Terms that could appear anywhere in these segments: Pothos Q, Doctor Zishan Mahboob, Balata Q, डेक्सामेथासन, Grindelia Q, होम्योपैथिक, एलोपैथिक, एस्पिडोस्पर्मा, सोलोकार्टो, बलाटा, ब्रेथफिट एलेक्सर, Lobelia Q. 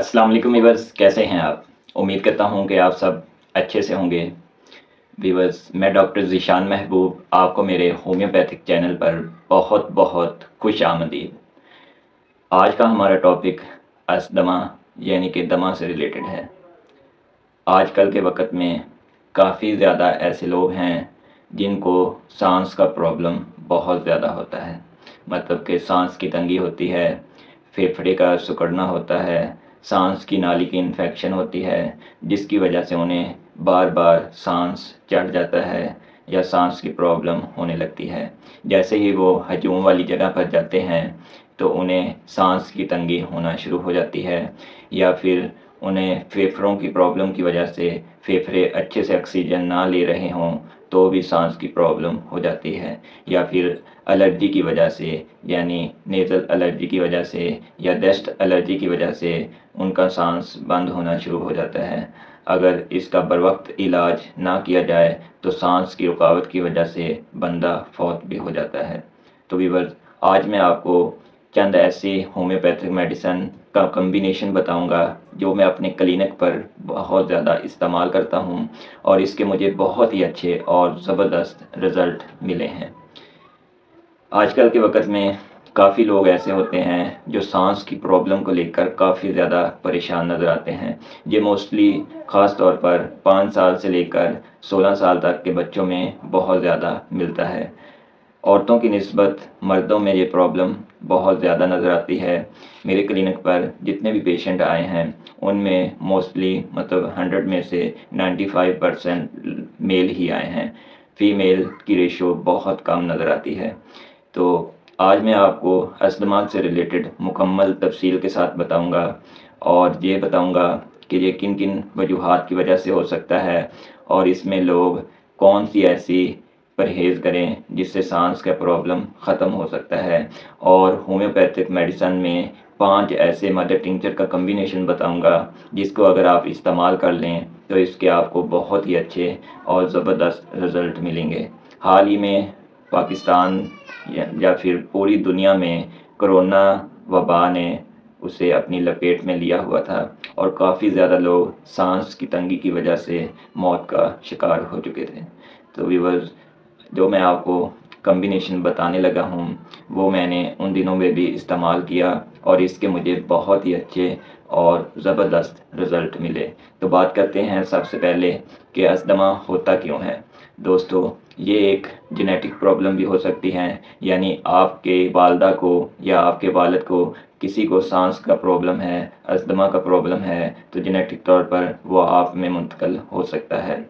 अस्सलाम वालेकुम व्यूअर्स, कैसे हैं आप? उम्मीद करता हूं कि आप सब अच्छे से होंगे। व्यूअर्स, मैं डॉक्टर ज़िशान महबूब आपको मेरे होम्योपैथिक चैनल पर बहुत बहुत खुश आमदीद। आज का हमारा टॉपिक असदमा यानी कि दमा से रिलेटेड है। आजकल के वक्त में काफ़ी ज़्यादा ऐसे लोग हैं जिनको सांस का प्रॉब्लम बहुत ज़्यादा होता है, मतलब कि सांस की तंगी होती है, फेफड़े का सिकुड़ना होता है, सांस की नाली की इन्फेक्शन होती है जिसकी वजह से उन्हें बार बार सांस चढ़ जाता है या सांस की प्रॉब्लम होने लगती है। जैसे ही वो हजूम वाली जगह पर जाते हैं तो उन्हें सांस की तंगी होना शुरू हो जाती है, या फिर उन्हें फेफड़ों की प्रॉब्लम की वजह से फेफड़े अच्छे से ऑक्सीजन ना ले रहे हों तो भी सांस की प्रॉब्लम हो जाती है, या फिर एलर्जी की वजह से यानी नेज़ल एलर्जी की वजह से या डस्ट एलर्जी की वजह से उनका सांस बंद होना शुरू हो जाता है। अगर इसका बरवक्त इलाज ना किया जाए तो सांस की रुकावट की वजह से बंदा फौत भी हो जाता है। तो व्यूअर्स, आज मैं आपको चंद ऐसी होम्योपैथिक मेडिसिन का कम्बिनेशन बताऊंगा जो मैं अपने क्लिनिक पर बहुत ज़्यादा इस्तेमाल करता हूं और इसके मुझे बहुत ही अच्छे और ज़बरदस्त रिज़ल्ट मिले हैं। आजकल के वक्त में काफ़ी लोग ऐसे होते हैं जो सांस की प्रॉब्लम को लेकर काफ़ी ज़्यादा परेशान नज़र आते हैं। ये मोस्टली ख़ास तौर पर 5 साल से लेकर 16 साल तक के बच्चों में बहुत ज़्यादा मिलता है। औरतों की निस्बत मर्दों में ये प्रॉब्लम बहुत ज़्यादा नज़र आती है। मेरे क्लिनिक पर जितने भी पेशेंट आए हैं उनमें मोस्टली मतलब 100 में से 95% मेल ही आए हैं, फ़ीमेल की रेशो बहुत कम नज़र आती है। तो आज मैं आपको अस्थमा से रिलेटेड मुकम्मल तफसील के साथ बताऊंगा और ये बताऊंगा कि ये किन किन वजूहात की वजह से हो सकता है और इसमें लोग कौन सी ऐसी परहेज़ करें जिससे सांस का प्रॉब्लम ख़त्म हो सकता है, और होम्योपैथिक मेडिसिन में 5 ऐसे मदर टिंचर का कम्बिनेशन बताऊंगा जिसको अगर आप इस्तेमाल कर लें तो इसके आपको बहुत ही अच्छे और ज़बरदस्त रिज़ल्ट मिलेंगे। हाल ही में पाकिस्तान या फिर पूरी दुनिया में कोरोना वबा ने उसे अपनी लपेट में लिया हुआ था और काफ़ी ज़्यादा लोग सांस की तंगी की वजह से मौत का शिकार हो चुके थे। तो व्यूअर्स, जो मैं आपको कम्बिनेशन बताने लगा हूँ वो मैंने उन दिनों में भी इस्तेमाल किया और इसके मुझे बहुत ही अच्छे और ज़बरदस्त रिज़ल्ट मिले। तो बात करते हैं सबसे पहले कि अस्थमा होता क्यों है। दोस्तों, ये एक जेनेटिक प्रॉब्लम भी हो सकती है, यानी आपके वालदा को या आपके वालिद को किसी को सांस का प्रॉब्लम है, अस्थमा का प्रॉब्लम है, तो जेनेटिक तौर पर वो आप में मुंतकिल हो सकता है।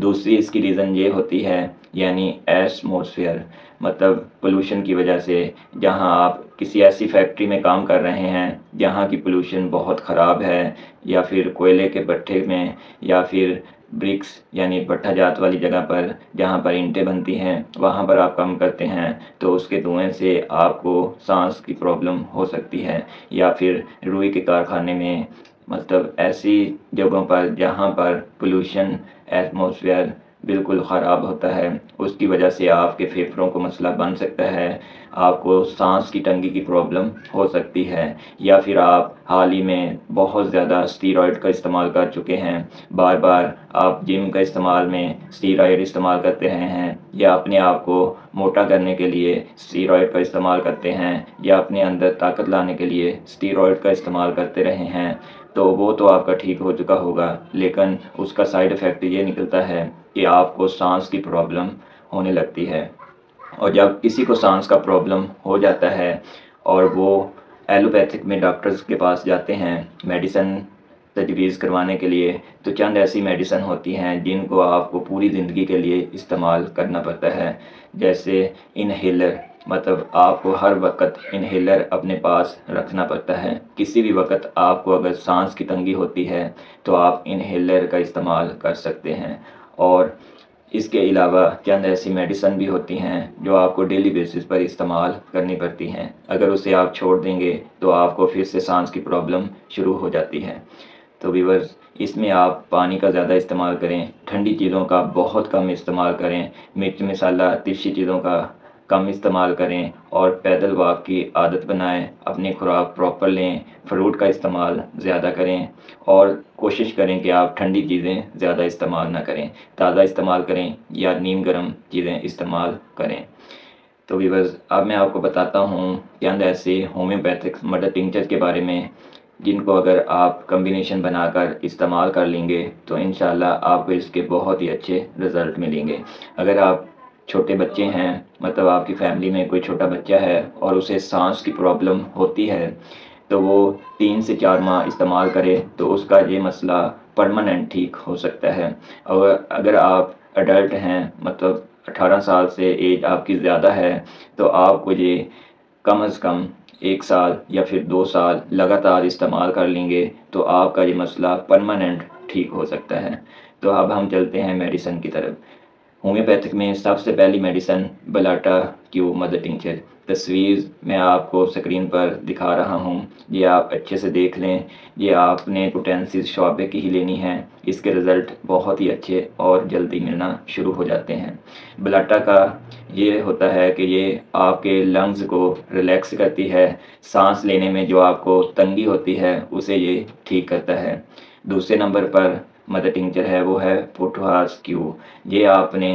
दूसरी इसकी रीज़न ये होती है यानी एटमॉस्फेयर, मतलब पोल्यूशन की वजह से। जहां आप किसी ऐसी फैक्ट्री में काम कर रहे हैं जहां की पोल्यूशन बहुत ख़राब है, या फिर कोयले के भट्ठे में, या फिर ब्रिक्स यानी भट्ठा जात वाली जगह पर जहाँ पर ईंटें बनती हैं वहाँ पर आप काम करते हैं, तो उसके धुएँ से आपको सांस की प्रॉब्लम हो सकती है। या फिर रुई के कारखाने में, मतलब ऐसी जगहों पर जहाँ पर पोल्यूशन एटमॉस्फेयर बिल्कुल ख़राब होता है, उसकी वजह से आपके फेफड़ों को मसला बन सकता है, आपको सांस की तंगी की प्रॉब्लम हो सकती है। या फिर आप हाल ही में बहुत ज़्यादा स्टीरॉयड का इस्तेमाल कर चुके हैं, बार बार आप जिम का इस्तेमाल में स्टीरॉयड इस्तेमाल करते रहे हैं, या अपने आप को मोटा करने के लिए स्टीरॉयड का इस्तेमाल करते हैं, या अपने अंदर ताकत लाने के लिए स्टीरॉयड का इस्तेमाल करते रहे हैं, तो वो तो आपका ठीक हो चुका होगा, लेकिन उसका साइड इफ़ेक्ट ये निकलता है कि आपको सांस की प्रॉब्लम होने लगती है। और जब किसी को सांस का प्रॉब्लम हो जाता है और वो एलोपैथिक में डॉक्टर्स के पास जाते हैं मेडिसिन तजवीज़ करवाने के लिए, तो चंद ऐसी मेडिसिन होती हैं जिनको आपको पूरी ज़िंदगी के लिए इस्तेमाल करना पड़ता है। जैसे इनहेलर, मतलब आपको हर वक्त इनहेलर अपने पास रखना पड़ता है। किसी भी वक्त आपको अगर सांस की तंगी होती है तो आप इनहेलर का इस्तेमाल कर सकते हैं। और इसके अलावा चंद ऐसी मेडिसिन भी होती हैं जो आपको डेली बेसिस पर इस्तेमाल करनी पड़ती हैं, अगर उसे आप छोड़ देंगे तो आपको फिर से सांस की प्रॉब्लम शुरू हो जाती है। तो व्यूअर्स, इसमें आप पानी का ज़्यादा इस्तेमाल करें, ठंडी चीज़ों का बहुत कम इस्तेमाल करें, मिर्च मसाला तिरछी चीज़ों का कम इस्तेमाल करें और पैदल वॉक की आदत बनाएं, अपनी खुराक प्रॉपर लें, फ्रूट का इस्तेमाल ज़्यादा करें और कोशिश करें कि आप ठंडी चीज़ें ज़्यादा इस्तेमाल ना करें, ताज़ा इस्तेमाल करें या नीम गर्म चीज़ें इस्तेमाल करें। तो व्यूअर्स, अब मैं आपको बताता हूँ चंद ऐसे होम्योपैथिक मदर टिंचर के बारे में जिनको अगर आप कम्बिनेशन बनाकर इस्तेमाल कर लेंगे तो इंशाल्लाह आपको इसके बहुत ही अच्छे रिज़ल्ट मिलेंगे। अगर आप छोटे बच्चे हैं, मतलब आपकी फैमिली में कोई छोटा बच्चा है और उसे सांस की प्रॉब्लम होती है, तो वो 3 से 4 माह इस्तेमाल करे तो उसका ये मसला परमानेंट ठीक हो सकता है। और अगर आप एडल्ट हैं, मतलब 18 साल से एज आपकी ज़्यादा है, तो आपको ये कम अज़ कम 1 साल या फिर 2 साल लगातार इस्तेमाल कर लेंगे तो आपका ये मसला परमानेंट ठीक हो सकता है। तो अब हम चलते हैं मेडिसिन की तरफ। होम्योपैथिक में सबसे पहली medicine बलाटा Q mother tincture, तस्वीर मैं आपको स्क्रीन पर दिखा रहा हूँ, ये आप अच्छे से देख लें। ये आपने पोटेंसी शॉबे की ही लेनी है, इसके रिज़ल्ट बहुत ही अच्छे और जल्दी मिलना शुरू हो जाते हैं। बलाटा का ये होता है कि ये आपके लंग्स को रिलैक्स करती है, सांस लेने में जो आपको तंगी होती है उसे ये ठीक करता है। दूसरे नंबर पर मदर टिंचर है वो है पोथोस क्यू, ये आपने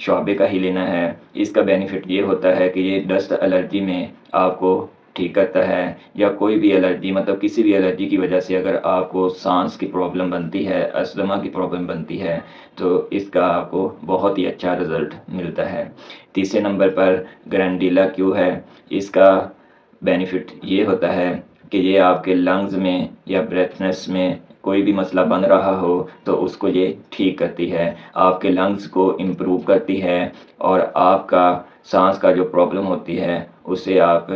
शोबे का ही लेना है। इसका बेनिफिट ये होता है कि ये डस्ट एलर्जी में आपको ठीक करता है, या कोई भी एलर्जी, मतलब किसी भी एलर्जी की वजह से अगर आपको सांस की प्रॉब्लम बनती है, अस्थमा की प्रॉब्लम बनती है, तो इसका आपको बहुत ही अच्छा रिज़ल्ट मिलता है। तीसरे नंबर पर ग्रिंडेलिया क्यू है, इसका बेनिफिट ये होता है कि ये आपके लंग्स में या ब्रेथनेस में कोई भी मसला बन रहा हो तो उसको ये ठीक करती है, आपके लंग्स को इम्प्रूव करती है और आपका सांस का जो प्रॉब्लम होती है उसे, आप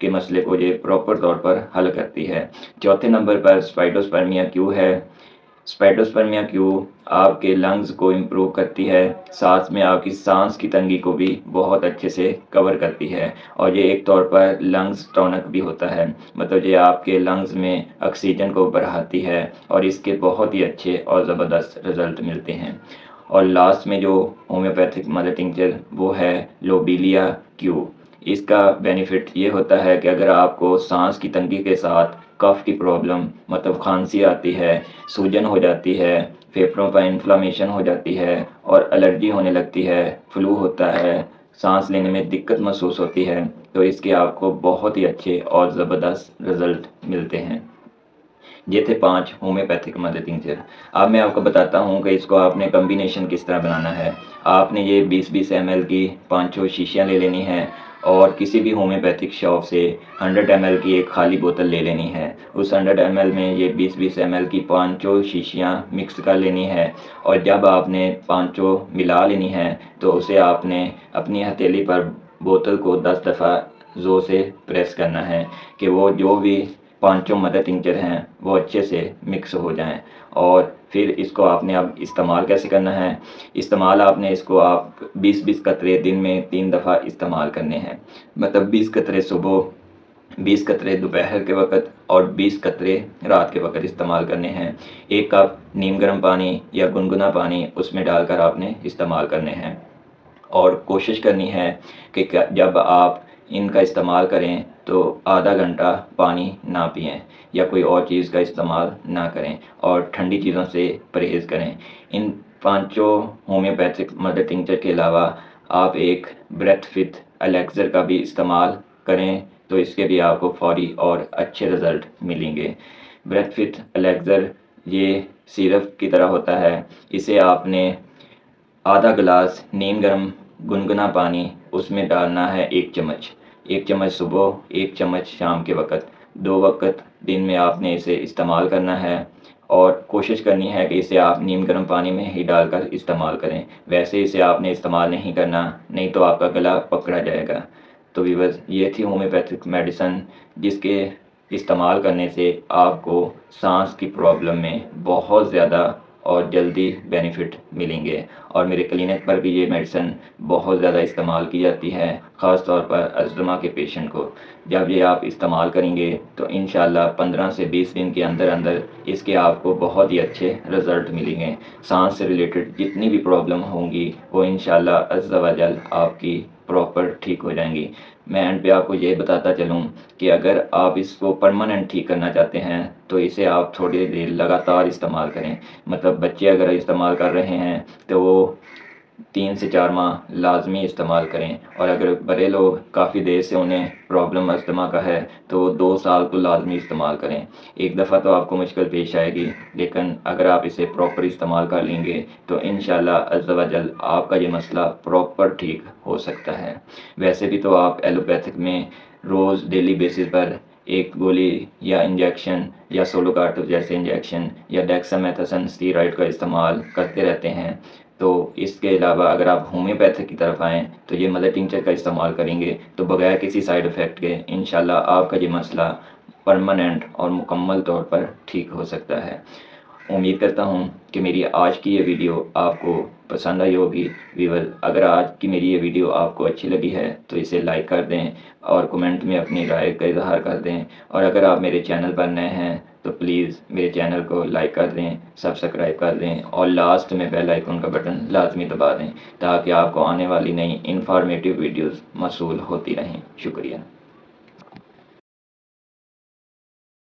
के मसले को ये प्रॉपर तौर पर हल करती है। चौथे नंबर पर एस्पिडोस्पर्मा क्यू है, एस्पिडोस्पर्मा क्यू आपके लंग्स को इम्प्रूव करती है, साथ में आपकी सांस की तंगी को भी बहुत अच्छे से कवर करती है और ये एक तौर पर लंग्स टॉनिक भी होता है, मतलब ये आपके लंग्स में ऑक्सीजन को बढ़ाती है और इसके बहुत ही अच्छे और ज़बरदस्त रिज़ल्ट मिलते हैं। और लास्ट में जो होम्योपैथिक मदर टिंचर वो है लोबेलिया क्यू, इसका बेनिफिट ये होता है कि अगर आपको सांस की तंगी के साथ कफ़ की प्रॉब्लम, मतलब खांसी आती है, सूजन हो जाती है, फेफड़ों पर इन्फ्लामेशन हो जाती है और एलर्जी होने लगती है, फ्लू होता है, सांस लेने में दिक्कत महसूस होती है, तो इसके आपको बहुत ही अच्छे और ज़बरदस्त रिज़ल्ट मिलते हैं। ये थे 5 होम्योपैथिक मदर टिंचर। अब मैं आपको बताता हूँ कि इसको आपने कम्बिनेशन किस तरह बनाना है। आपने ये 20-20 ml की 5-6 शीशियाँ ले लेनी है और किसी भी होम्योपैथिक शॉप से 100 ml की एक खाली बोतल ले लेनी है। उस 100 ml में ये 20-20 ml की 5-6 शीशियाँ मिक्स कर लेनी है और जब आपने 5-6 मिला लेनी है तो उसे आपने अपनी हथेली पर बोतल को 10 दफ़ा ज़ोर से प्रेस करना है कि वो जो भी 5 मदर टिंचर हैं वो अच्छे से मिक्स हो जाएं। और फिर इसको आपने अब इस्तेमाल कैसे करना है, इस्तेमाल आपने इसको आप 20-20 कतरे दिन में 3 दफ़ा इस्तेमाल करने हैं, मतलब 20 कतरे सुबह, 20 कतरे दोपहर के वक्त और 20 कतरे रात के वक्त इस्तेमाल करने हैं। 1 कप नीम गर्म पानी या गुनगुना पानी उसमें डालकर आपने इस्तेमाल करने हैं और कोशिश करनी है कि जब आप इनका इस्तेमाल करें तो आधा घंटा पानी ना पिएं या कोई और चीज़ का इस्तेमाल ना करें और ठंडी चीज़ों से परहेज़ करें। इन 5 होम्योपैथिक मदर टिंचर के अलावा आप एक ब्रेथफिट एलेक्सर का भी इस्तेमाल करें तो इसके भी आपको फौरी और अच्छे रिज़ल्ट मिलेंगे। ब्रेथफिट एलेक्सर ये सिरप की तरह होता है, इसे आपने आधा गिलास नीम गर्म गुनगुना पानी उसमें डालना है, 1 चम्मच, 1 चम्मच सुबह, 1 चम्मच शाम के वक़्त, 2 वक़्त दिन में आपने इसे इस्तेमाल करना है और कोशिश करनी है कि इसे आप नीम गर्म पानी में ही डालकर इस्तेमाल करें। वैसे इसे आपने इस्तेमाल नहीं करना, नहीं तो आपका गला पकड़ा जाएगा। तो व्यूअर्स, ये थी होम्योपैथिक मेडिसन जिसके इस्तेमाल करने से आपको सांस की प्रॉब्लम में बहुत ज़्यादा और जल्दी बेनिफिट मिलेंगे। और मेरे क्लिनिक पर भी ये मेडिसिन बहुत ज़्यादा इस्तेमाल की जाती है, ख़ास तौर पर अस्थमा के पेशेंट को। जब ये आप इस्तेमाल करेंगे तो इंशाल्लाह 15 से 20 दिन के अंदर अंदर इसके आपको बहुत ही अच्छे रिज़ल्ट मिलेंगे। सांस से रिलेटेड जितनी भी प्रॉब्लम होंगी वो इंशाल्लाह अज़्ज़ा वजल आपकी प्रॉपर ठीक हो जाएंगी। मैं एंड पे आपको ये बताता चलूँ कि अगर आप इसको परमानेंट ठीक करना चाहते हैं तो इसे आप थोड़ी देर लगातार इस्तेमाल करें। मतलब बच्चे अगर इस्तेमाल कर रहे हैं तो वो 3 से 4 माह लाजमी इस्तेमाल करें, और अगर बड़े लोग काफ़ी देर से उन्हें प्रॉब्लम अस्थमा का है तो 2 साल तो लाजमी इस्तेमाल करें। एक दफ़ा तो आपको मुश्किल पेश आएगी, लेकिन अगर आप इसे प्रॉपर इस्तेमाल कर लेंगे तो इंशाल्लाह अज़्ज़ा वजल आपका ये मसला प्रॉपर ठीक हो सकता है। वैसे भी तो आप एलोपैथिक में रोज़ डेली बेसिस पर एक गोली या इंजेक्शन या सोलोकार्टो जैसे इंजेक्शन या डेक्सामेथासन स्टीराइड का इस्तेमाल करते रहते हैं, तो इसके अलावा अगर आप होम्योपैथिक की तरफ आएँ तो ये मदर टिंचर का इस्तेमाल करेंगे तो बगैर किसी साइड इफ़ेक्ट के इंशाल्लाह आपका ये मसला परमानेंट और मुकम्मल तौर पर ठीक हो सकता है। उम्मीद करता हूँ कि मेरी आज की ये वीडियो आपको पसंद आई होगी। वीवर, अगर आज की मेरी ये वीडियो आपको अच्छी लगी है तो इसे लाइक कर दें और कमेंट में अपनी राय का इजहार कर दें, और अगर आप मेरे चैनल पर नए हैं तो प्लीज़ मेरे चैनल को लाइक कर दें, सब्सक्राइब कर दें और लास्ट में बेल आइकन का बटन लाजमी दबा दें ताकि आपको आने वाली नई इंफॉर्मेटिव वीडियोस मौसूल होती रहें। शुक्रिया।